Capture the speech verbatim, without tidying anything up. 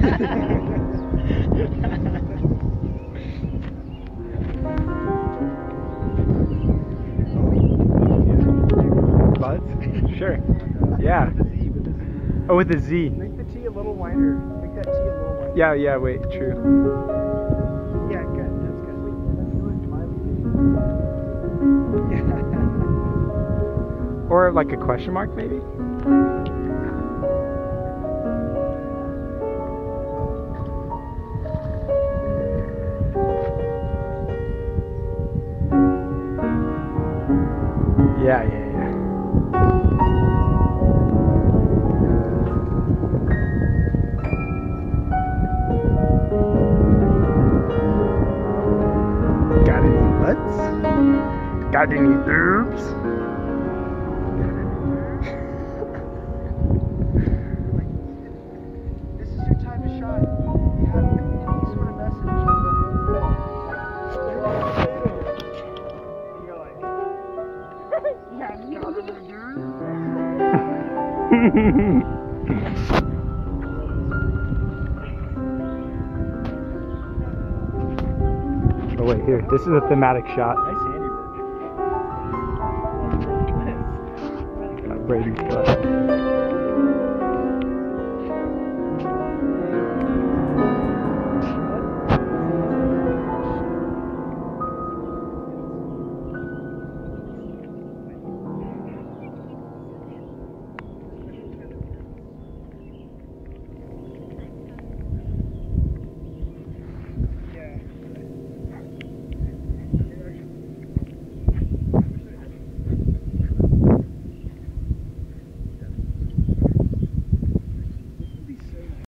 Buds? Sure. Yeah. With a Z, with a Z. Oh, with a Z. Make the T a little wider. Make that T a little wider. Yeah, yeah, wait, true. Yeah, good. That's good. Wait, that's really my yeah. Or like a question mark, maybe? Yeah, yeah, yeah. Got any butts? Got any herbs? This is your time to shine. You have any sort of message. And you're like, yeah, you got it, dude. Oh wait, here. This is a thematic shot. Nice handiwork. Brady's butt.